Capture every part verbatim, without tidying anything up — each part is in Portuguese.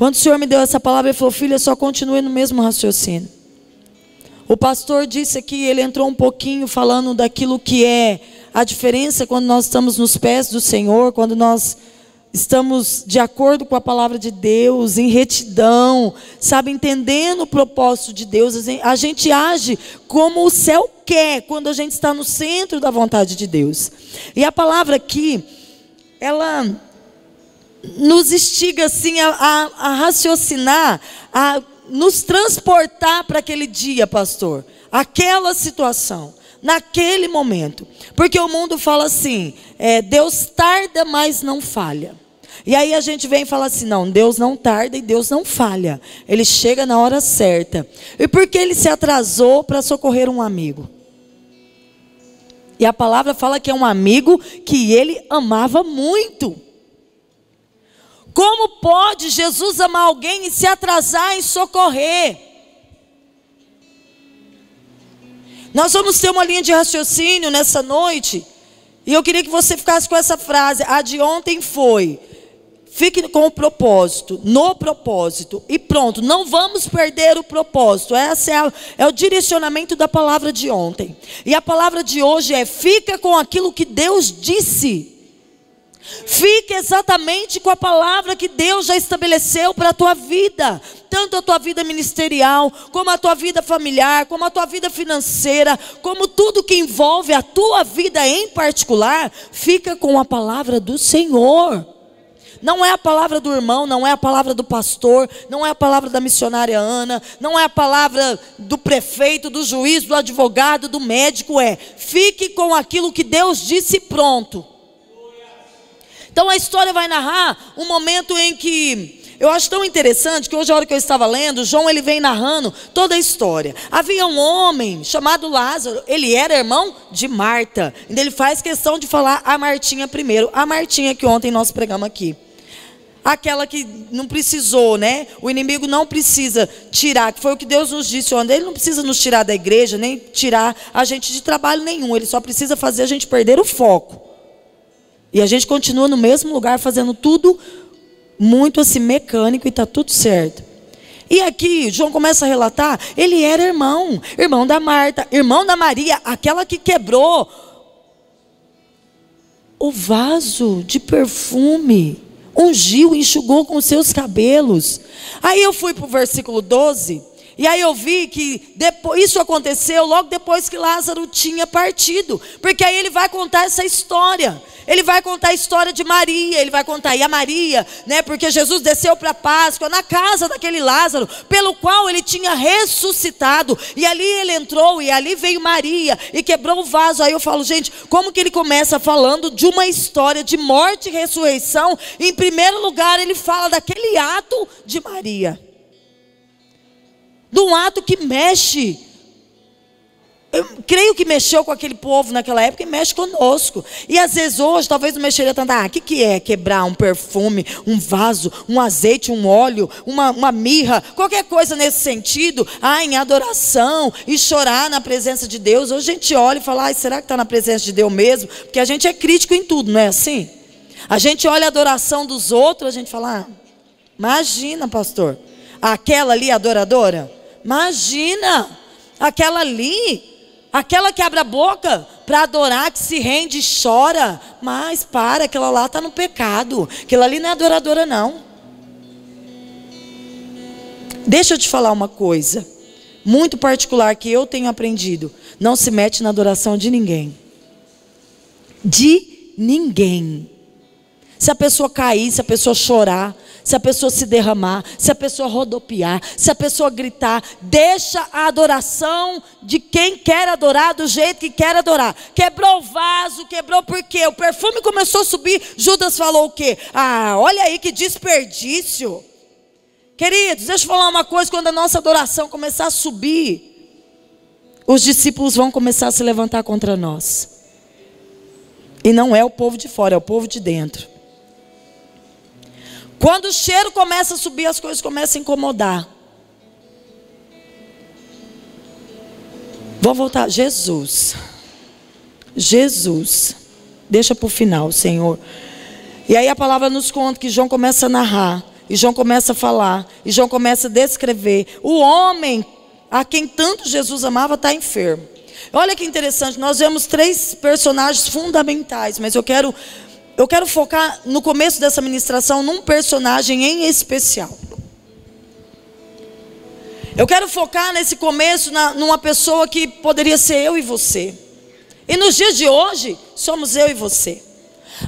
Quando o Senhor me deu essa palavra, ele falou: filha, só continue no mesmo raciocínio. O pastor disse aqui, ele entrou um pouquinho falando daquilo que é a diferença quando nós estamos nos pés do Senhor, quando nós estamos de acordo com a palavra de Deus, em retidão, sabe, entendendo o propósito de Deus. A gente age como o céu quer, quando a gente está no centro da vontade de Deus. E a palavra aqui, ela nos instiga assim a, a, a raciocinar, a nos transportar para aquele dia, pastor, aquela situação, naquele momento. Porque o mundo fala assim, é, Deus tarda, mas não falha. E aí a gente vem e fala assim, não, Deus não tarda e Deus não falha. Ele chega na hora certa. E por que ele se atrasou para socorrer um amigo? E a palavra fala que é um amigo que ele amava muito. Como pode Jesus amar alguém e se atrasar em socorrer? Nós vamos ter uma linha de raciocínio nessa noite. E eu queria que você ficasse com essa frase. A de ontem foi: fique com o propósito, no propósito. E pronto, não vamos perder o propósito. Esse é, é o direcionamento da palavra de ontem. E a palavra de hoje é: fica com aquilo que Deus disse. Fique exatamente com a palavra que Deus já estabeleceu para a tua vida. Tanto a tua vida ministerial, como a tua vida familiar, como a tua vida financeira, como tudo que envolve a tua vida em particular, fica com a palavra do Senhor. Não é a palavra do irmão, não é a palavra do pastor, não é a palavra da missionária Ana, não é a palavra do prefeito, do juiz, do advogado, do médico. É, fique com aquilo que Deus disse, pronto. Então a história vai narrar um momento em que, eu acho tão interessante que hoje, a hora que eu estava lendo, João ele vem narrando toda a história. Havia um homem chamado Lázaro, ele era irmão de Marta. Ele faz questão de falar a Martinha primeiro, a Martinha que ontem nós pregamos aqui. Aquela que não precisou, né? O inimigo não precisa tirar, que foi o que Deus nos disse ontem. Ele não precisa nos tirar da igreja, nem tirar a gente de trabalho nenhum. Ele só precisa fazer a gente perder o foco. E a gente continua no mesmo lugar, fazendo tudo muito assim, mecânico, e está tudo certo. E aqui, João começa a relatar, ele era irmão, irmão da Marta, irmão da Maria, aquela que quebrou o vaso de perfume, ungiu, enxugou com seus cabelos. Aí eu fui para o versículo doze, e aí eu vi que depois, isso aconteceu logo depois que Lázaro tinha partido. Porque aí ele vai contar essa história. Ele vai contar a história de Maria. Ele vai contar aí a Maria, né? Porque Jesus desceu para a Páscoa na casa daquele Lázaro, pelo qual ele tinha ressuscitado. E ali ele entrou e ali veio Maria e quebrou o vaso. Aí eu falo, gente, como que ele começa falando de uma história de morte e ressurreição? E em primeiro lugar ele fala daquele ato de Maria. De um ato que mexe, eu creio que mexeu com aquele povo naquela época e mexe conosco. E às vezes hoje, talvez não mexeria tanto. Ah, o que, que é quebrar um perfume, um vaso, um azeite, um óleo, uma, uma mirra, qualquer coisa nesse sentido? Ah, em adoração e chorar na presença de Deus. Hoje a gente olha e fala, ah, será que está na presença de Deus mesmo? Porque a gente é crítico em tudo, não é assim? A gente olha a adoração dos outros, a gente fala, ah, imagina, pastor, aquela ali adoradora? Imagina, aquela ali, aquela que abre a boca para adorar, que se rende e chora. Mas para, aquela lá está no pecado, aquela ali não é adoradora não. Deixa eu te falar uma coisa muito particular que eu tenho aprendido: não se mete na adoração de ninguém. De ninguém. Se a pessoa cair, se a pessoa chorar, se a pessoa se derramar, se a pessoa rodopiar, se a pessoa gritar, deixa a adoração de quem quer adorar, do jeito que quer adorar. Quebrou o vaso, quebrou por quê? O perfume começou a subir. Judas falou o quê? Ah, olha aí que desperdício. Queridos, deixa eu falar uma coisa: quando a nossa adoração começar a subir, os discípulos vão começar a se levantar contra nós. E não é o povo de fora, é o povo de dentro. Quando o cheiro começa a subir, as coisas começam a incomodar. Vou voltar. Jesus. Jesus. Deixa para o final, Senhor. E aí a palavra nos conta que João começa a narrar. E João começa a falar, e João começa a descrever. O homem a quem tanto Jesus amava está enfermo. Olha que interessante, nós vemos três personagens fundamentais, mas eu quero, eu quero focar no começo dessa ministração num personagem em especial. Eu quero focar nesse começo na, numa pessoa que poderia ser eu e você. E nos dias de hoje, somos eu e você.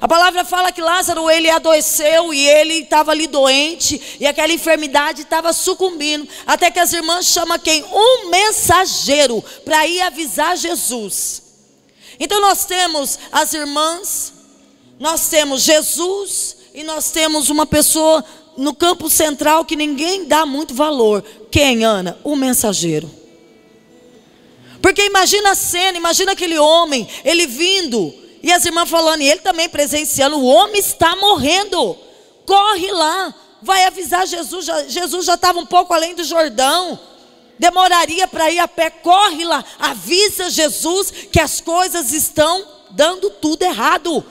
A palavra fala que Lázaro, ele adoeceu e ele estava ali doente. E aquela enfermidade estava sucumbindo. Até que as irmãs chamam quem? Um mensageiro para ir avisar Jesus. Então nós temos as irmãs, nós temos Jesus e nós temos uma pessoa no campo central que ninguém dá muito valor. Quem, Ana? O mensageiro. Porque imagina a cena, imagina aquele homem, ele vindo... E as irmãs falando, e ele também presenciando, o homem está morrendo. Corre lá, vai avisar Jesus. Já, Jesus já estava um pouco além do Jordão. Demoraria para ir a pé, corre lá. Avisa Jesus que as coisas estão dando tudo errado.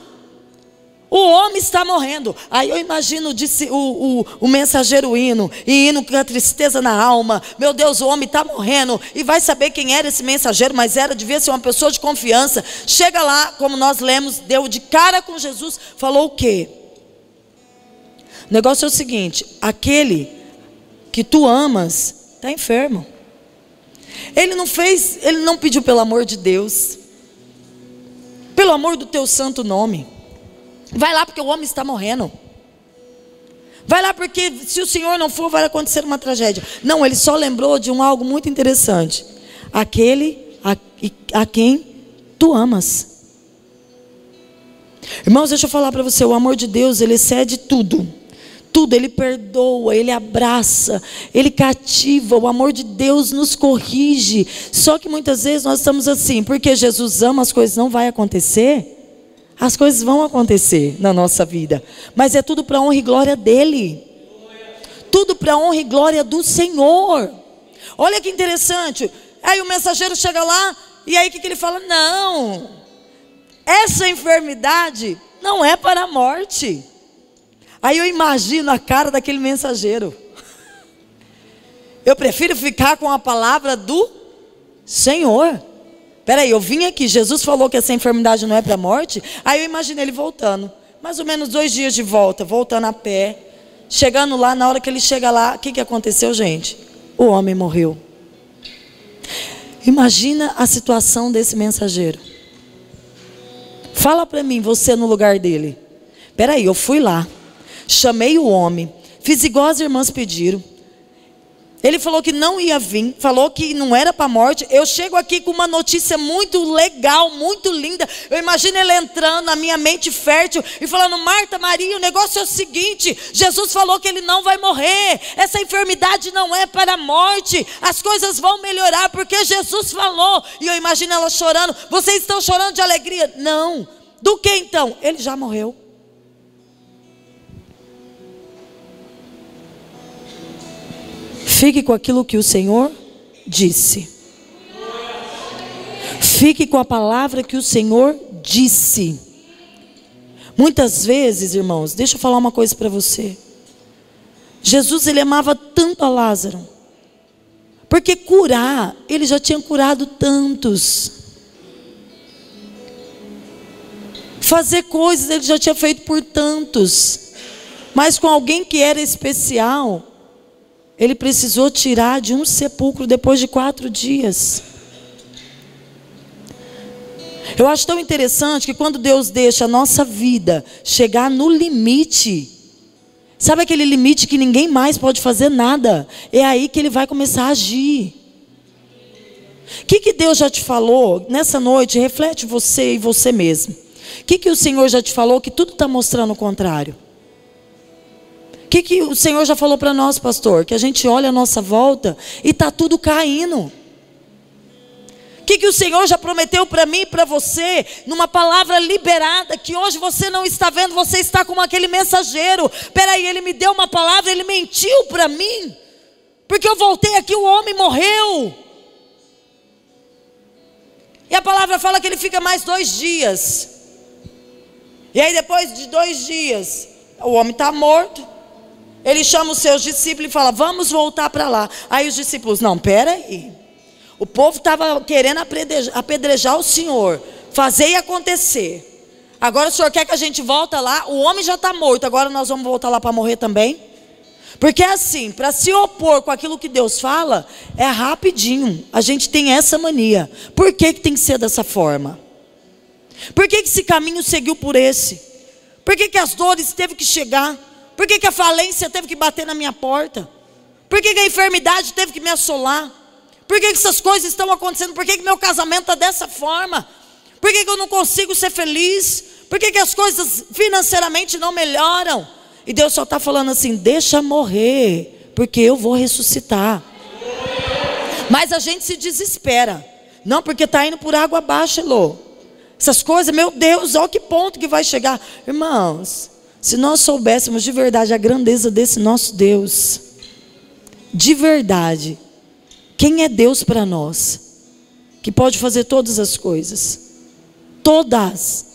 O homem está morrendo. Aí eu imagino disse, o, o, o mensageiro indo, e indo com a tristeza na alma. Meu Deus, o homem está morrendo. E vai saber quem era esse mensageiro, mas era, devia ser uma pessoa de confiança. Chega lá, como nós lemos, deu de cara com Jesus. Falou o quê? O negócio é o seguinte, aquele que tu amas está enfermo. Ele não fez, ele não pediu pelo amor de Deus, pelo amor do teu santo nome. Vai lá porque o homem está morrendo. Vai lá porque se o Senhor não for, vai acontecer uma tragédia. Não, ele só lembrou de um algo muito interessante. Aquele a, a quem tu amas. Irmãos, deixa eu falar para você. O amor de Deus, ele excede tudo. Tudo, ele perdoa, ele abraça, ele cativa. O amor de Deus nos corrige. Só que muitas vezes nós estamos assim. Porque Jesus ama, as coisas não vão acontecer. As coisas vão acontecer na nossa vida. Mas é tudo para a honra e glória dele. Tudo para a honra e glória do Senhor. Olha que interessante. Aí o mensageiro chega lá. E aí o que, que ele fala? Não. Essa enfermidade não é para a morte. Aí eu imagino a cara daquele mensageiro. Eu prefiro ficar com a palavra do Senhor. Peraí, eu vim aqui, Jesus falou que essa enfermidade não é para a morte. Aí eu imaginei ele voltando, mais ou menos dois dias de volta, voltando a pé, chegando lá, na hora que ele chega lá, o que, que aconteceu, gente? O homem morreu. Imagina a situação desse mensageiro. Fala para mim, você no lugar dele. Peraí, eu fui lá, chamei o homem, fiz igual as irmãs pediram. Ele falou que não ia vir, falou que não era para a morte. Eu chego aqui com uma notícia muito legal, muito linda. Eu imagino ele entrando, a minha mente fértil, e falando, Marta, Maria, o negócio é o seguinte, Jesus falou que ele não vai morrer. Essa enfermidade não é para a morte. As coisas vão melhorar, porque Jesus falou. E eu imagino ela chorando. Vocês estão chorando de alegria? Não. Do que então? Ele já morreu. Fique com aquilo que o Senhor disse. Fique com a palavra que o Senhor disse. Muitas vezes, irmãos, deixa eu falar uma coisa para você. Jesus, ele amava tanto a Lázaro. Porque curar, ele já tinha curado tantos. Fazer coisas, ele já tinha feito por tantos. Mas com alguém que era especial... Ele precisou tirar de um sepulcro depois de quatro dias. Eu acho tão interessante que quando Deus deixa a nossa vida chegar no limite, sabe aquele limite que ninguém mais pode fazer nada? É aí que ele vai começar a agir. O que, que Deus já te falou nessa noite? Reflete você e você mesmo. O que, que o Senhor já te falou que tudo está mostrando o contrário? O que, que o Senhor já falou para nós, pastor? Que a gente olha a nossa volta e está tudo caindo. O que, que o Senhor já prometeu para mim e para você, numa palavra liberada, que hoje você não está vendo, você está como aquele mensageiro. Peraí, ele me deu uma palavra, ele mentiu para mim, porque eu voltei aqui, o homem morreu. E a palavra fala que ele fica mais dois dias. E aí depois de dois dias, o homem está morto. Ele chama os seus discípulos e fala, vamos voltar para lá. Aí os discípulos, não, peraí. O povo estava querendo apedrejar o Senhor. Fazer e acontecer. Agora o Senhor quer que a gente volte lá. O homem já está morto, agora nós vamos voltar lá para morrer também? Porque é assim, para se opor com aquilo que Deus fala, é rapidinho. A gente tem essa mania. Por que que tem que ser dessa forma? Por que que esse caminho seguiu por esse? Por que que as dores teve que chegar? Por que que a falência teve que bater na minha porta? Por que que a enfermidade teve que me assolar? Por que que essas coisas estão acontecendo? Por que que meu casamento está dessa forma? Por que que eu não consigo ser feliz? Por que que as coisas financeiramente não melhoram? E Deus só está falando assim, deixa morrer, porque eu vou ressuscitar. Mas a gente se desespera. Não, porque está indo por água abaixo, Elô. Essas coisas, meu Deus, olha que ponto que vai chegar. Irmãos, se nós soubéssemos de verdade a grandeza desse nosso Deus, de verdade, quem é Deus para nós? Que pode fazer todas as coisas. Todas.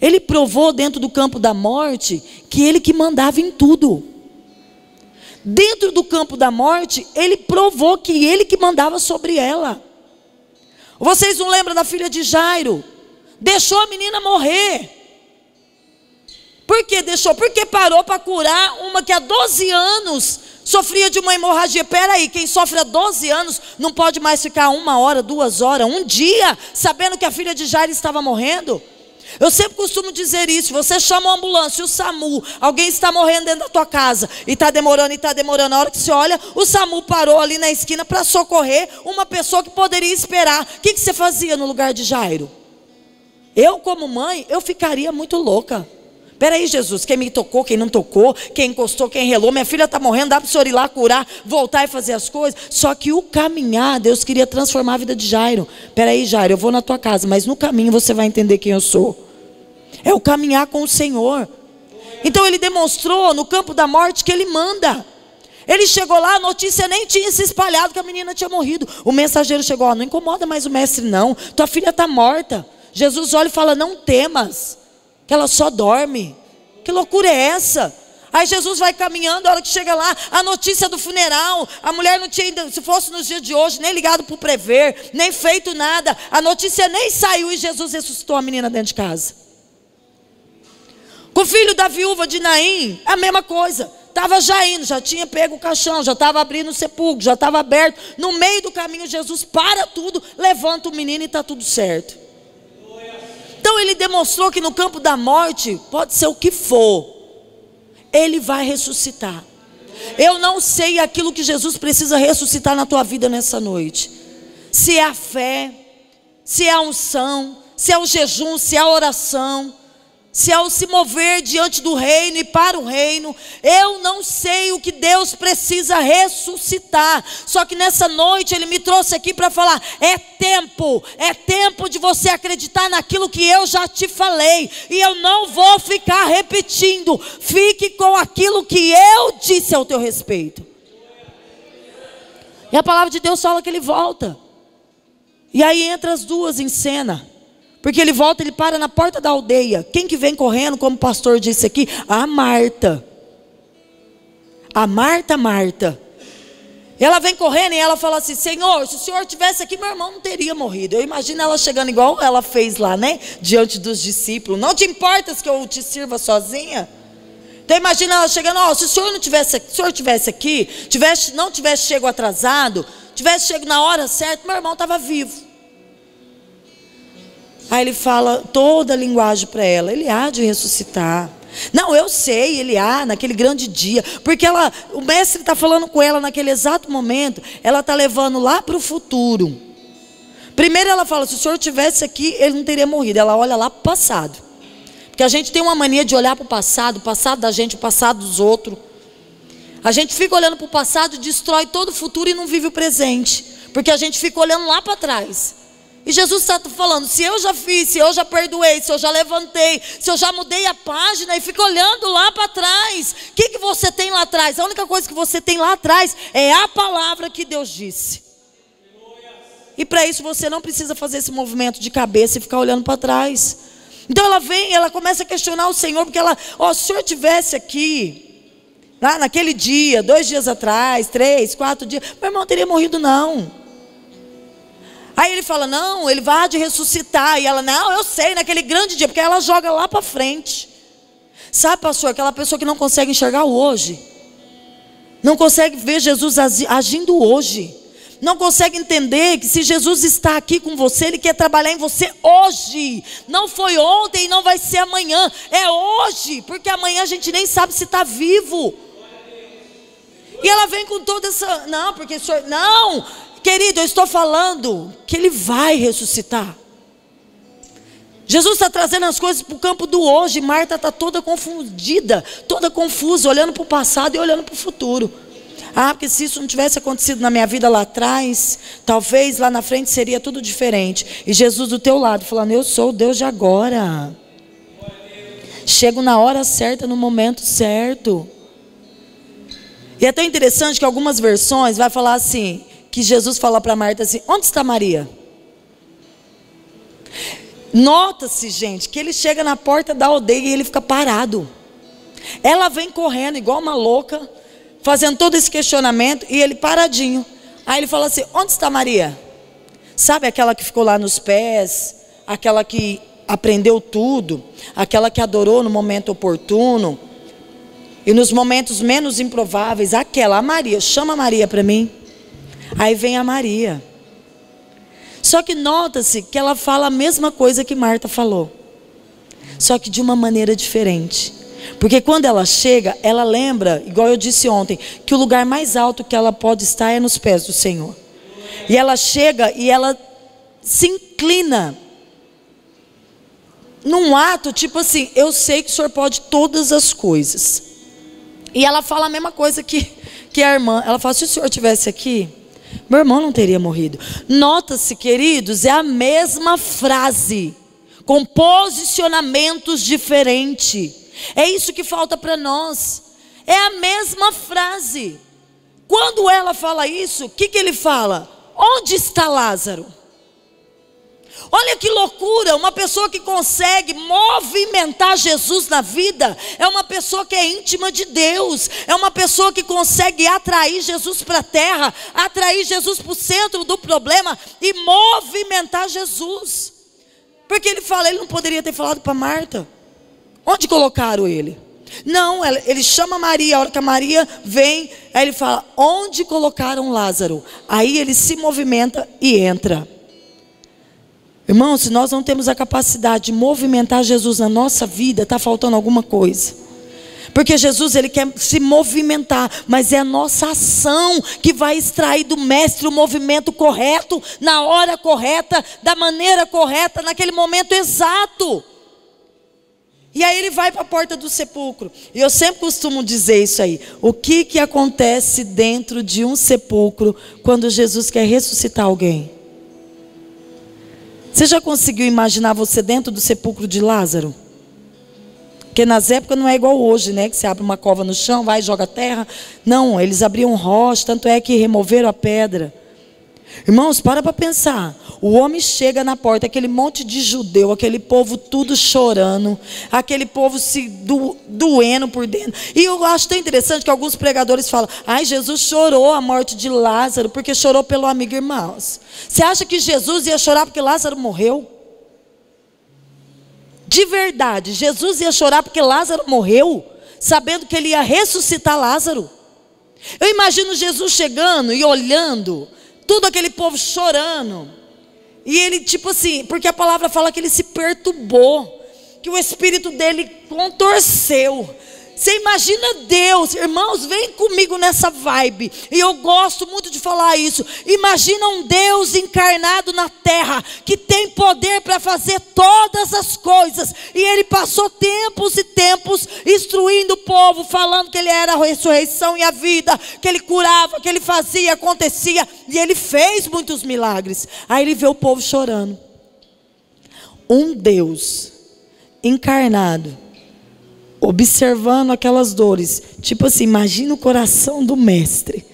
Ele provou dentro do campo da morte que ele que mandava em tudo. Dentro do campo da morte, ele provou que ele que mandava sobre ela. Vocês não lembram da filha de Jairo? Deixou a menina morrer. Por que deixou? Porque parou para curar uma que há doze anos sofria de uma hemorragia. Espera aí, quem sofre há doze anos não pode mais ficar uma hora, duas horas, um dia, sabendo que a filha de Jairo estava morrendo? Eu sempre costumo dizer isso, você chama uma ambulância, o SAMU, alguém está morrendo dentro da tua casa, e está demorando, e está demorando, a hora que você olha, o SAMU parou ali na esquina para socorrer uma pessoa que poderia esperar. O que que você fazia no lugar de Jairo? Eu como mãe, eu ficaria muito louca. Peraí, Jesus, quem me tocou, quem não tocou, quem encostou, quem relou, minha filha está morrendo, dá para o Senhor ir lá curar, voltar e fazer as coisas. Só que o caminhar, Deus queria transformar a vida de Jairo. Peraí, Jairo, eu vou na tua casa, mas no caminho você vai entender quem eu sou. É o caminhar com o Senhor. Então ele demonstrou no campo da morte que ele manda. Ele chegou lá, a notícia nem tinha se espalhado que a menina tinha morrido. O mensageiro chegou, ó, não incomoda mais o mestre não, tua filha está morta. Jesus olha e fala, não temas, que ela só dorme. Que loucura é essa? Aí Jesus vai caminhando, a hora que chega lá, a notícia do funeral, a mulher não tinha ainda, se fosse nos dias de hoje, nem ligado para o prever, nem feito nada, a notícia nem saiu e Jesus ressuscitou a menina dentro de casa. Com o filho da viúva de Naim, a mesma coisa. Estava já indo, já tinha pego o caixão, já estava abrindo o sepulcro, já estava aberto. No meio do caminho Jesus para tudo, levanta o menino e está tudo certo. Então ele demonstrou que no campo da morte, pode ser o que for, ele vai ressuscitar. Eu não sei aquilo que Jesus precisa ressuscitar na tua vida nessa noite. Se é a fé, se é a unção, se é o jejum, se é a oração, se é o se mover diante do reino e para o reino. Eu não sei o que Deus precisa ressuscitar. Só que nessa noite ele me trouxe aqui para falar. É tempo. É tempo de você acreditar naquilo que eu já te falei. E eu não vou ficar repetindo. Fique com aquilo que eu disse ao teu respeito. E a palavra de Deus fala que ele volta. E aí entra as duas em cena. Porque ele volta, ele para na porta da aldeia. Quem que vem correndo, como o pastor disse aqui? A Marta. A Marta, Marta. Ela vem correndo e ela fala assim, Senhor, se o Senhor estivesse aqui, meu irmão não teria morrido. Eu imagino ela chegando igual ela fez lá, né? Diante dos discípulos. Não te importas que eu te sirva sozinha? Então imagina ela chegando, oh, se o Senhor não tivesse, se o Senhor estivesse aqui, tivesse, não tivesse chego atrasado, tivesse chego na hora certa, meu irmão estava vivo. Aí ele fala toda a linguagem para ela. Ele há de ressuscitar. Não, eu sei, ele há naquele grande dia. Porque ela, o mestre está falando com ela naquele exato momento. Ela está levando lá para o futuro. Primeiro ela fala, se o Senhor estivesse aqui, ele não teria morrido. Ela olha lá para o passado. Porque a gente tem uma mania de olhar para o passado. O passado da gente, o passado dos outros. A gente fica olhando para o passado, destrói todo o futuro e não vive o presente. Porque a gente fica olhando lá para trás. E Jesus está falando, se eu já fiz, se eu já perdoei, se eu já levantei, se eu já mudei a página e fico olhando lá para trás. O que que você tem lá atrás? A única coisa que você tem lá atrás é a palavra que Deus disse. E para isso você não precisa fazer esse movimento de cabeça e ficar olhando para trás. Então ela vem, ela começa a questionar o Senhor, porque ela, ó, oh, se o Senhor estivesse aqui, Lá naquele dia, dois dias atrás, três, quatro dias, meu irmão teria morrido não. Aí ele fala, não, ele vai de ressuscitar. E ela, não, eu sei, naquele grande dia. Porque ela joga lá para frente. Sabe, pastor, aquela pessoa que não consegue enxergar o hoje. Não consegue ver Jesus agindo hoje. Não consegue entender que se Jesus está aqui com você, Ele quer trabalhar em você hoje. Não foi ontem e não vai ser amanhã. É hoje, porque amanhã a gente nem sabe se está vivo. E ela vem com toda essa... Não, porque o senhor... Não, querido, eu estou falando que Ele vai ressuscitar. Jesus está trazendo as coisas para o campo do hoje. Marta está toda confundida, toda confusa, olhando para o passado e olhando para o futuro. Ah, porque se isso não tivesse acontecido na minha vida lá atrás, talvez lá na frente seria tudo diferente. E Jesus do teu lado falando, eu sou o Deus de agora. Chego na hora certa, no momento certo. E é tão interessante que algumas versões vai falar assim, que Jesus fala para Marta assim, onde está Maria? Nota-se, gente, que ele chega na porta da aldeia e ele fica parado. Ela vem correndo igual uma louca, fazendo todo esse questionamento, e ele paradinho. Aí ele fala assim, onde está Maria? Sabe aquela que ficou lá nos pés, aquela que aprendeu tudo, aquela que adorou no momento oportuno, e nos momentos menos improváveis, aquela, a Maria, chama a Maria para mim. Aí vem a Maria. Só que nota-se que ela fala a mesma coisa que Marta falou, só que de uma maneira diferente. Porque quando ela chega, ela lembra, igual eu disse ontem, que o lugar mais alto que ela pode estar é nos pés do Senhor. E ela chega e ela se inclina num ato tipo assim, eu sei que o Senhor pode todas as coisas. E ela fala a mesma coisa que, que a irmã. Ela fala, se o Senhor estivesse aqui, meu irmão não teria morrido. Nota-se, queridos, é a mesma frase, com posicionamentos diferentes. É isso que falta para nós. É a mesma frase. Quando ela fala isso, o que, que ele fala? Onde está Lázaro? Olha que loucura, uma pessoa que consegue movimentar Jesus na vida, é uma pessoa que é íntima de Deus, é uma pessoa que consegue atrair Jesus para a terra, atrair Jesus para o centro do problema e movimentar Jesus. Porque ele fala, ele não poderia ter falado para Marta. Onde colocaram ele? Não, ele chama Maria, a hora que a Maria vem, aí ele fala, onde colocaram Lázaro? Aí ele se movimenta e entra. Irmão, se nós não temos a capacidade de movimentar Jesus na nossa vida, está faltando alguma coisa. Porque Jesus, ele quer se movimentar, mas é a nossa ação que vai extrair do mestre o movimento correto, na hora correta, da maneira correta, naquele momento exato. E aí ele vai para a porta do sepulcro. E eu sempre costumo dizer isso aí. O que, que acontece dentro de um sepulcro quando Jesus quer ressuscitar alguém? Você já conseguiu imaginar você dentro do sepulcro de Lázaro? Porque nas épocas não é igual hoje, né? Que você abre uma cova no chão, vai e joga terra. Não, eles abriam rocha, tanto é que removeram a pedra. Irmãos, para para pensar. O homem chega na porta, aquele monte de judeu, aquele povo tudo chorando, aquele povo se do, doendo por dentro. E eu acho tão interessante que alguns pregadores falam, ai, Jesus chorou a morte de Lázaro, porque chorou pelo amigo, irmãos. Você acha que Jesus ia chorar porque Lázaro morreu? De verdade, Jesus ia chorar porque Lázaro morreu, sabendo que ele ia ressuscitar Lázaro? Eu imagino Jesus chegando e olhando todo aquele povo chorando, e ele tipo assim, porque a palavra fala que ele se perturbou, que o espírito dele contorceu. Você imagina Deus, irmãos, vem comigo nessa vibe, e eu gosto muito de falar isso, imagina um Deus encarnado na terra, que tem poder para fazer todas as coisas, e ele passou tempos e tempos instruindo o povo, falando que ele era a ressurreição e a vida, que ele curava, que ele fazia, acontecia, e ele fez muitos milagres. Aí ele vê o povo chorando, um Deus encarnado, observando aquelas dores, tipo assim, imagina o coração do mestre.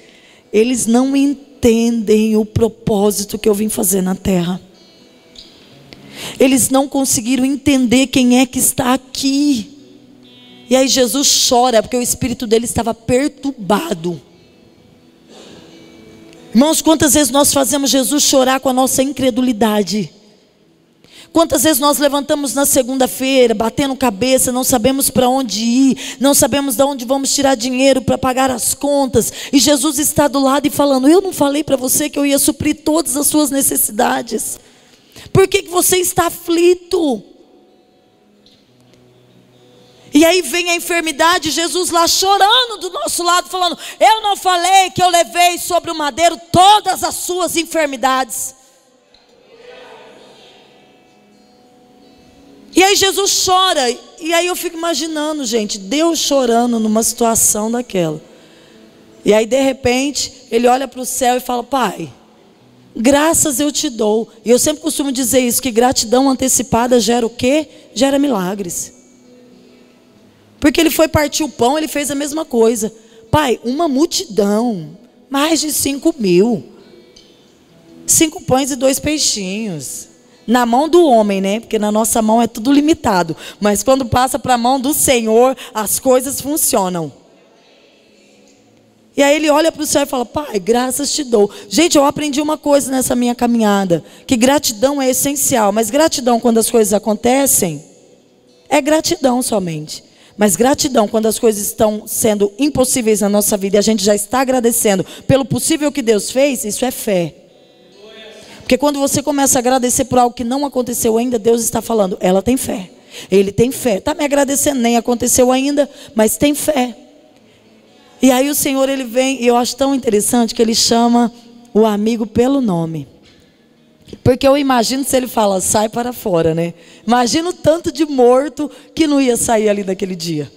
Eles não entendem o propósito que eu vim fazer na terra. Eles não conseguiram entender quem é que está aqui. E aí Jesus chora, porque o espírito dele estava perturbado. Irmãos, quantas vezes nós fazemos Jesus chorar com a nossa incredulidade? Quantas vezes nós levantamos na segunda-feira, batendo cabeça, não sabemos para onde ir, não sabemos de onde vamos tirar dinheiro para pagar as contas, e Jesus está do lado e falando: eu não falei para você que eu ia suprir todas as suas necessidades? Por que que você está aflito? E aí vem a enfermidade, Jesus lá chorando do nosso lado, falando: eu não falei que eu levei sobre o madeiro todas as suas enfermidades? E aí Jesus chora, e aí eu fico imaginando, gente, Deus chorando numa situação daquela. E aí de repente, ele olha para o céu e fala: Pai, graças eu te dou. E eu sempre costumo dizer isso, que gratidão antecipada gera o quê? Gera milagres. Porque ele foi partir o pão, ele fez a mesma coisa. Pai, uma multidão, mais de cinco mil. Cinco pães e dois peixinhos. Na mão do homem, né? Porque na nossa mão é tudo limitado. Mas quando passa para a mão do Senhor, as coisas funcionam. E aí ele olha para o céu e fala: Pai, graças te dou. Gente, eu aprendi uma coisa nessa minha caminhada, que gratidão é essencial. Mas gratidão quando as coisas acontecem, é gratidão somente. Mas gratidão quando as coisas estão sendo impossíveis na nossa vida, e a gente já está agradecendo pelo possível que Deus fez, isso é fé. Porque quando você começa a agradecer por algo que não aconteceu ainda, Deus está falando: ela tem fé, ele tem fé. Está me agradecendo, nem aconteceu ainda, mas tem fé. E aí o Senhor, ele vem, e eu acho tão interessante que ele chama o amigo pelo nome. Porque eu imagino se ele fala: sai para fora, né? Imagina o tanto de morto que não ia sair ali daquele dia.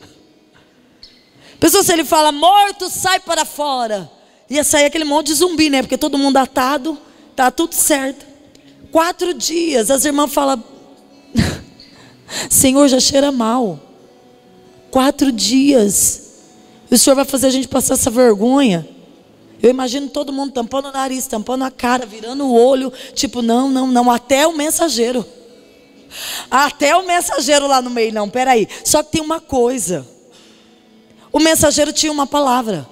Pessoal, se ele fala: morto, sai para fora, ia sair aquele monte de zumbi, né? Porque todo mundo atado. Tá tudo certo. Quatro dias, as irmãs falam: Senhor, já cheira mal. Quatro dias. O Senhor vai fazer a gente passar essa vergonha? Eu imagino todo mundo tampando o nariz, tampando a cara, virando o olho. Tipo, não, não, não. Até o mensageiro. Até o mensageiro lá no meio. Não, peraí. Só que tem uma coisa. O mensageiro tinha uma palavra.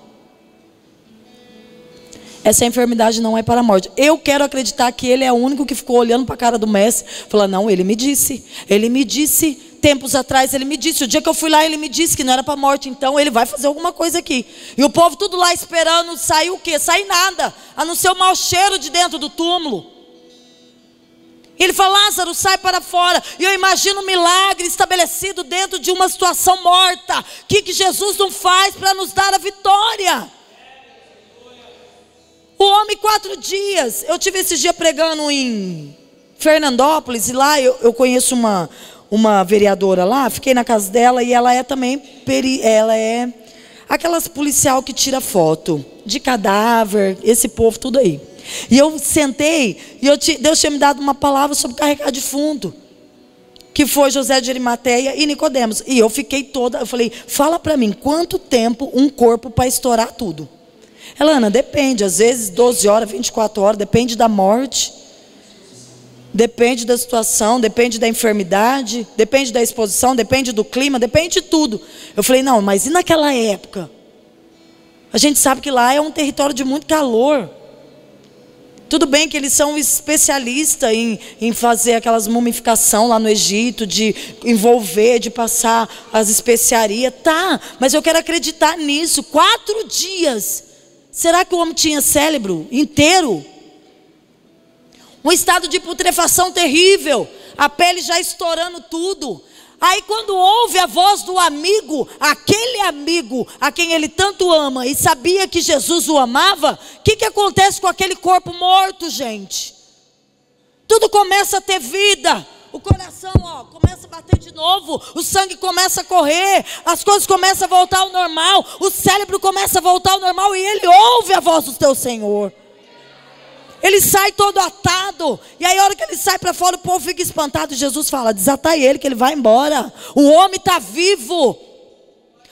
Essa enfermidade não é para a morte. Eu quero acreditar que ele é o único que ficou olhando para a cara do mestre, falando: não, ele me disse, ele me disse, tempos atrás ele me disse, o dia que eu fui lá ele me disse que não era para a morte, então ele vai fazer alguma coisa aqui. E o povo tudo lá esperando, sair o quê? Sair nada, a não ser o mau cheiro de dentro do túmulo. Ele fala: Lázaro, sai para fora. E eu imagino um milagre estabelecido dentro de uma situação morta. O que que Jesus não faz para nos dar a vitória? O homem, quatro dias. Eu tive esse dia pregando em Fernandópolis, e lá eu, eu conheço uma, uma vereadora lá, fiquei na casa dela, e ela é também, peri, ela é aquelas policial que tira foto de cadáver, esse povo tudo aí. E eu sentei, e eu te, Deus tinha me dado uma palavra sobre carregar defunto, que foi José de Arimateia e Nicodemos. E eu fiquei toda, eu falei: fala para mim, quanto tempo um corpo para estourar tudo? Ela: Ana, depende, às vezes doze horas, vinte e quatro horas, depende da morte, depende da situação, depende da enfermidade, depende da exposição, depende do clima, depende de tudo. Eu falei: não, mas e naquela época? A gente sabe que lá é um território de muito calor. Tudo bem que eles são especialistas em, em fazer aquelas mumificação lá no Egito, de envolver, de passar as especiarias, tá, mas eu quero acreditar nisso. Quatro dias. Será que o homem tinha cérebro inteiro? Um estado de putrefação terrível, a pele já estourando tudo. Aí quando ouve a voz do amigo, aquele amigo a quem ele tanto ama e sabia que Jesus o amava, o que que acontece com aquele corpo morto, gente? Tudo começa a ter vida. O coração, ó, começa a bater de novo, o sangue começa a correr, as coisas começam a voltar ao normal, o cérebro começa a voltar ao normal, e ele ouve a voz do teu Senhor. Ele sai todo atado, e aí a hora que ele sai para fora, o povo fica espantado, e Jesus fala: desatai ele que ele vai embora, o homem está vivo.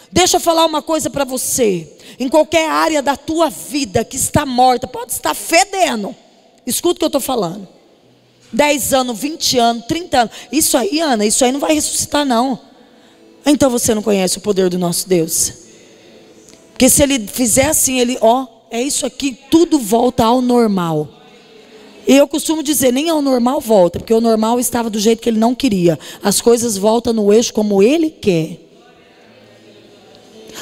Deixa eu falar uma coisa para você, em qualquer área da tua vida que está morta, pode estar fedendo, escuta o que eu estou falando. dez anos, vinte anos, trinta anos, isso aí, Ana, isso aí não vai ressuscitar não. Então você não conhece o poder do nosso Deus. Porque se ele fizer assim, ele, ó, é isso aqui, tudo volta ao normal. E eu costumo dizer, nem ao normal volta, porque o normal estava do jeito que ele não queria. As coisas voltam no eixo como ele quer.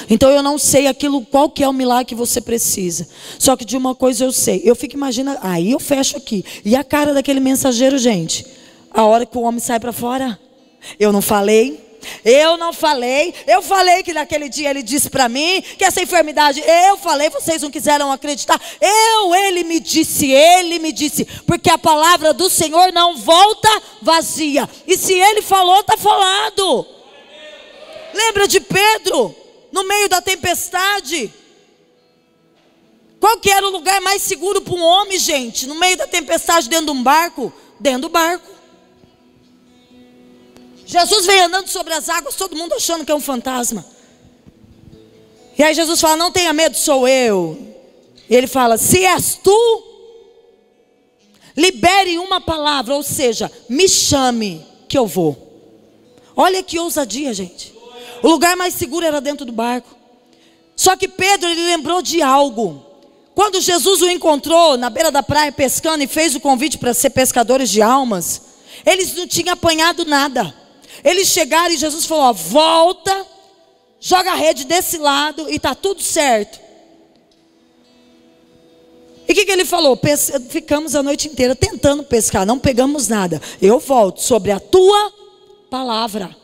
Então eu não sei aquilo, qual que é o milagre que você precisa. Só que de uma coisa eu sei. Eu fico imaginando, aí eu fecho aqui. E a cara daquele mensageiro, gente. A hora que o homem sai para fora. Eu não falei. Eu não falei. Eu falei que naquele dia ele disse para mim que essa enfermidade, eu falei, vocês não quiseram acreditar. Eu, ele me disse, ele me disse. Porque a palavra do Senhor não volta vazia. E se ele falou, está falado. Lembra de Pedro? No meio da tempestade. Qual que era o lugar mais seguro para um homem, gente? No meio da tempestade, dentro de um barco? Dentro do barco. Jesus veio andando sobre as águas, todo mundo achando que é um fantasma. E aí Jesus fala, não tenha medo, sou eu. E ele fala, se és tu, libere uma palavra, ou seja, me chame que eu vou. Olha que ousadia, gente. O lugar mais seguro era dentro do barco. Só que Pedro, ele lembrou de algo. Quando Jesus o encontrou na beira da praia pescando e fez o convite para ser pescadores de almas, eles não tinham apanhado nada. Eles chegaram e Jesus falou, ó, volta, joga a rede desse lado e está tudo certo. E o que, que ele falou? Ficamos a noite inteira tentando pescar, não pegamos nada. Eu volto sobre a tua palavra.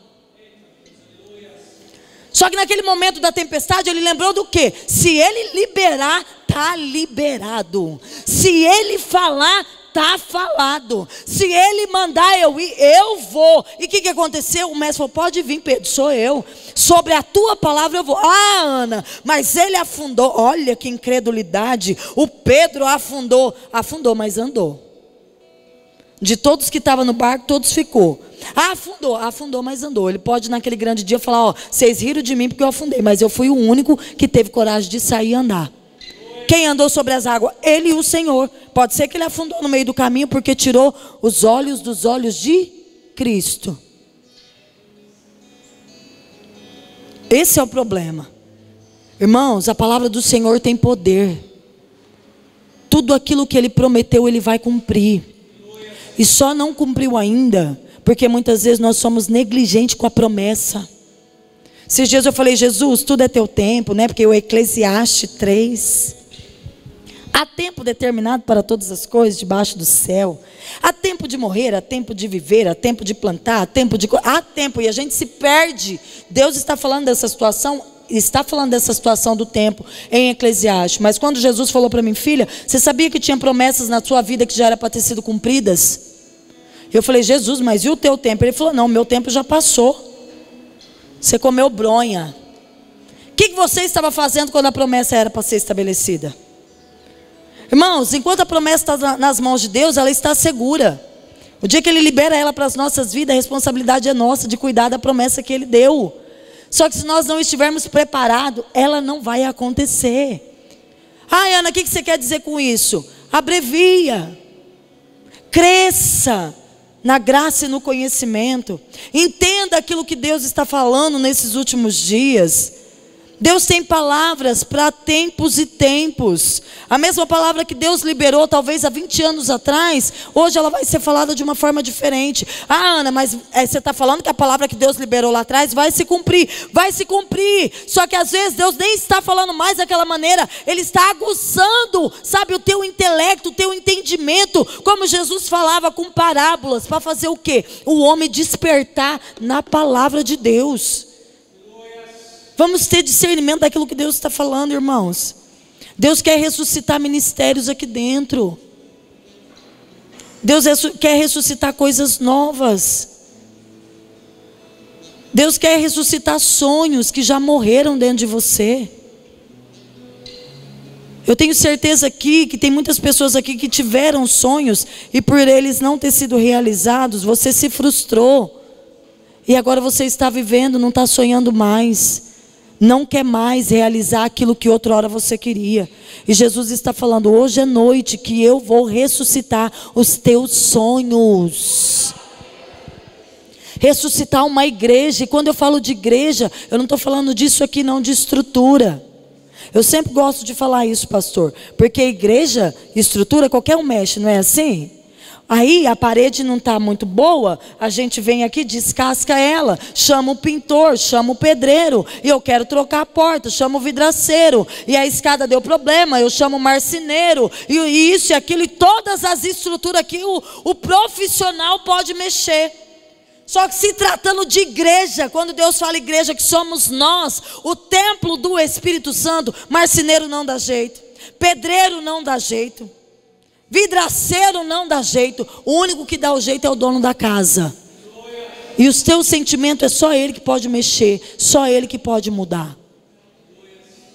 Só que naquele momento da tempestade, ele lembrou do quê? Se ele liberar, está liberado. Se ele falar, está falado. Se ele mandar eu ir, eu vou. E o que, que aconteceu? O mestre falou, pode vir, Pedro, sou eu. Sobre a tua palavra eu vou. Ah, Ana, mas ele afundou. Olha que incredulidade. O Pedro afundou. Afundou, mas andou. De todos que estavam no barco, todos ficou. Ah, afundou, afundou, mas andou. Ele pode naquele grande dia falar, ó, vocês riram de mim porque eu afundei, mas eu fui o único que teve coragem de sair e andar. Quem andou sobre as águas? Ele e o Senhor. Pode ser que ele afundou no meio do caminho porque tirou os olhos dos olhos de Cristo. Esse é o problema. Irmãos, a palavra do Senhor tem poder. Tudo aquilo que ele prometeu, ele vai cumprir. E só não cumpriu ainda, porque muitas vezes nós somos negligentes com a promessa. Esses dias eu falei, Jesus, tudo é teu tempo, né? Porque o Eclesiastes três. Há tempo determinado para todas as coisas debaixo do céu. Há tempo de morrer, há tempo de viver, há tempo de plantar, há tempo de... Há tempo, e a gente se perde. Deus está falando dessa situação, está falando dessa situação do tempo em Eclesiastes. Mas quando Jesus falou para mim, filha, você sabia que tinha promessas na sua vida que já era para ter sido cumpridas? Eu falei, Jesus, mas e o teu tempo? Ele falou, não, meu tempo já passou. Você comeu bronha. O que, que você estava fazendo quando a promessa era para ser estabelecida? Irmãos, enquanto a promessa está nas mãos de Deus, ela está segura. O dia que ele libera ela para as nossas vidas, a responsabilidade é nossa de cuidar da promessa que ele deu. Só que se nós não estivermos preparados, ela não vai acontecer. Ai, Ana, o que você quer dizer com isso? Abrevia. Cresça na graça e no conhecimento. Entenda aquilo que Deus está falando nesses últimos dias. Deus tem palavras para tempos e tempos. A mesma palavra que Deus liberou talvez há vinte anos atrás, hoje ela vai ser falada de uma forma diferente. Ah, Ana, mas é, você está falando que a palavra que Deus liberou lá atrás vai se cumprir, vai se cumprir. Só que às vezes Deus nem está falando mais daquela maneira. Ele está aguçando, sabe, o teu intelecto, o teu entendimento. Como Jesus falava com parábolas, para fazer o quê? O homem despertar na palavra de Deus. Vamos ter discernimento daquilo que Deus está falando, irmãos. Deus quer ressuscitar ministérios aqui dentro. Deus quer ressuscitar coisas novas. Deus quer ressuscitar sonhos que já morreram dentro de você. Eu tenho certeza aqui que tem muitas pessoas aqui que tiveram sonhos e por eles não ter sido realizados, você se frustrou. E agora você está vivendo, não está sonhando mais. Não quer mais realizar aquilo que outrora você queria. E Jesus está falando, hoje é noite que eu vou ressuscitar os teus sonhos. ressuscitar uma igreja. E quando eu falo de igreja, eu não estou falando disso aqui não, de estrutura. Eu sempre gosto de falar isso, pastor, porque igreja, estrutura, qualquer um mexe, não é assim? Aí a parede não está muito boa, a gente vem aqui, descasca ela, chama o pintor, chama o pedreiro, e eu quero trocar a porta, chama o vidraceiro, e a escada deu problema, eu chamo o marceneiro, e isso e aquilo, e todas as estruturas que o, o profissional pode mexer. Só que se tratando de igreja, quando Deus fala igreja, que somos nós, o templo do Espírito Santo, marceneiro não dá jeito, pedreiro não dá jeito, vidraceiro não dá jeito. O único que dá o jeito é o dono da casa. E os teus sentimentos é só ele que pode mexer, só ele que pode mudar.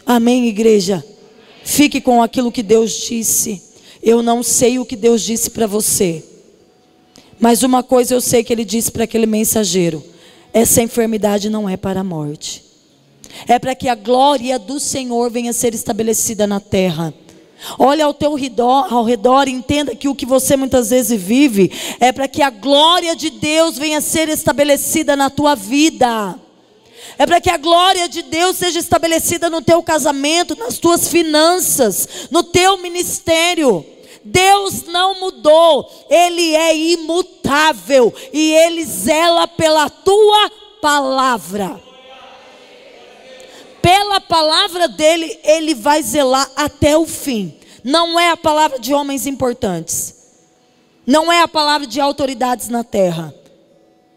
Amém, igreja? Fique com aquilo que Deus disse. Eu não sei o que Deus disse para você, mas uma coisa eu sei que ele disse para aquele mensageiro: essa enfermidade não é para a morte, é para que a glória do Senhor venha a ser estabelecida na terra. Olha ao teu redor, ao redor, e entenda que o que você muitas vezes vive é para que a glória de Deus venha a ser estabelecida na tua vida. É para que a glória de Deus seja estabelecida no teu casamento, nas tuas finanças, no teu ministério. Deus não mudou, Ele é imutável e Ele zela pela tua palavra. Pela palavra dele, ele vai zelar até o fim. Não é a palavra de homens importantes, não é a palavra de autoridades na terra,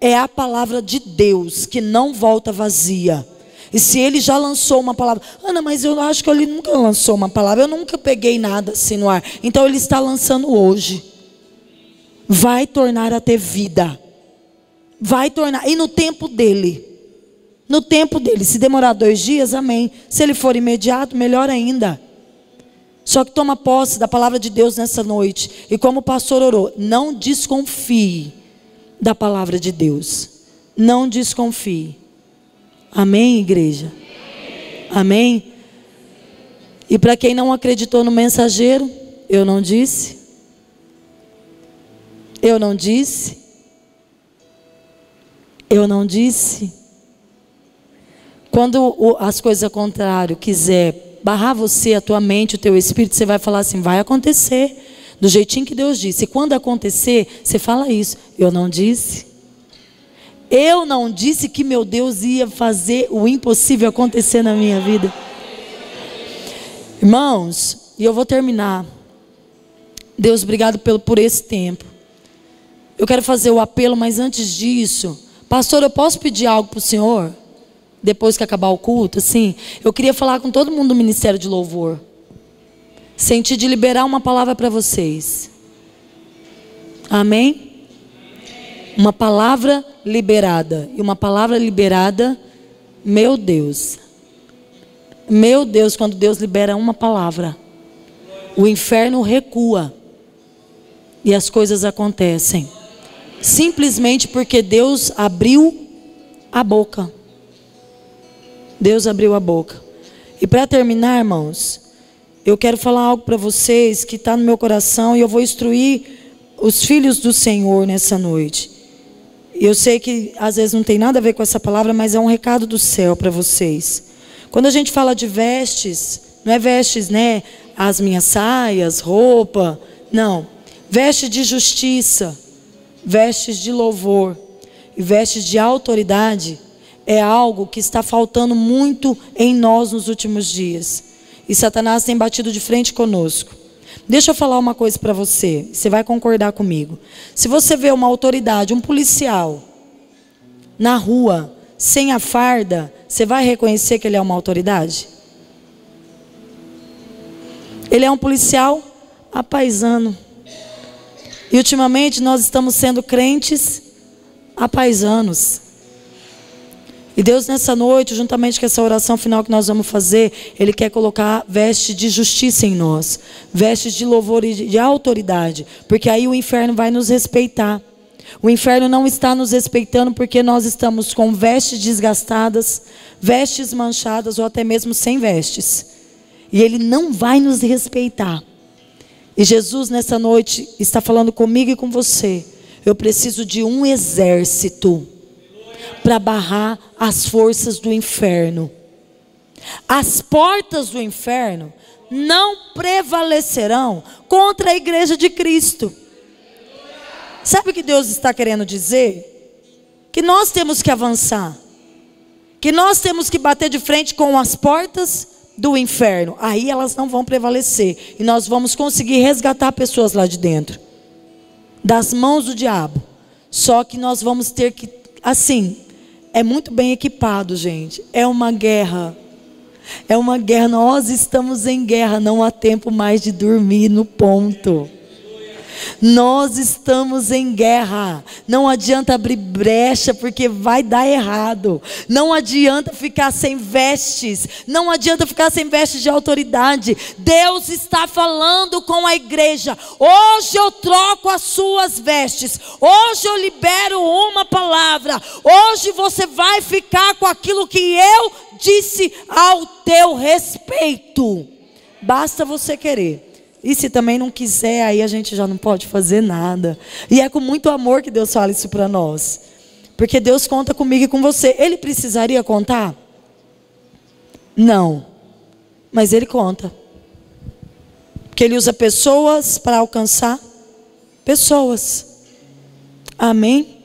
é a palavra de Deus, que não volta vazia. E se ele já lançou uma palavra, Ana, mas eu acho que ele nunca lançou uma palavra, eu nunca peguei nada assim no ar. Então ele está lançando hoje. Vai tornar a ter vida, vai tornar, e no tempo dele. No tempo dele, se demorar dois dias, amém. Se ele for imediato, melhor ainda. Só que toma posse da palavra de Deus nessa noite. E como o pastor orou, não desconfie da palavra de Deus. Não desconfie. Amém, igreja? Amém? E para quem não acreditou no mensageiro, eu não disse. Eu não disse. Eu não disse. Quando as coisas ao contrário quiser barrar você, a tua mente, o teu espírito, você vai falar assim: vai acontecer, do jeitinho que Deus disse. E quando acontecer, você fala isso: eu não disse. Eu não disse que meu Deus ia fazer o impossível acontecer na minha vida. Irmãos, e eu vou terminar. Deus, obrigado pelo, por esse tempo. Eu quero fazer o apelo, mas antes disso, pastor, eu posso pedir algo para o senhor? Depois que acabar o culto, assim, eu queria falar com todo mundo do Ministério de Louvor. Senti de liberar uma palavra para vocês. Amém? Uma palavra liberada. E uma palavra liberada, meu Deus. Meu Deus, quando Deus libera uma palavra, o inferno recua. E as coisas acontecem. Simplesmente porque Deus abriu a boca. Deus abriu a boca. E para terminar, irmãos, eu quero falar algo para vocês que está no meu coração, e eu vou instruir os filhos do Senhor nessa noite. Eu sei que às vezes não tem nada a ver com essa palavra, mas é um recado do céu para vocês. Quando a gente fala de vestes, não é vestes, né? As minhas saias, roupa, não. Vestes de justiça, vestes de louvor e vestes de autoridade. É algo que está faltando muito em nós nos últimos dias. E Satanás tem batido de frente conosco. Deixa eu falar uma coisa para você. Você vai concordar comigo. Se você vê uma autoridade, um policial, na rua, sem a farda, você vai reconhecer que ele é uma autoridade? Ele é um policial apaisano. E ultimamente nós estamos sendo crentes apaisanos. E Deus nessa noite, juntamente com essa oração final que nós vamos fazer, Ele quer colocar veste de justiça em nós, vestes de louvor e de autoridade, porque aí o inferno vai nos respeitar. O inferno não está nos respeitando porque nós estamos com vestes desgastadas, vestes manchadas ou até mesmo sem vestes. E Ele não vai nos respeitar. E Jesus nessa noite está falando comigo e com você. Eu preciso de um exército. para barrar as forças do inferno. As portas do inferno não prevalecerão contra a igreja de Cristo. Sabe o que Deus está querendo dizer? Que nós temos que avançar, que nós temos que bater de frente com as portas do inferno. Aí elas não vão prevalecer, e nós vamos conseguir resgatar pessoas lá de dentro, das mãos do diabo. Só que nós vamos ter que, assim, é muito bem equipado, gente. É uma guerra. É uma guerra, nós estamos em guerra, não há tempo mais de dormir no ponto. Nós estamos em guerra. Não adianta abrir brecha, porque vai dar errado. Não adianta ficar sem vestes. Não adianta ficar sem vestes de autoridade. Deus está falando com a igreja. Hoje eu troco as suas vestes. Hoje eu libero uma palavra. Hoje você vai ficar com aquilo que eu disse ao teu respeito. Basta você querer. E se também não quiser, aí a gente já não pode fazer nada. E é com muito amor que Deus fala isso para nós. Porque Deus conta comigo e com você. Ele precisaria contar? Não. Mas Ele conta. Porque Ele usa pessoas para alcançar pessoas. Amém?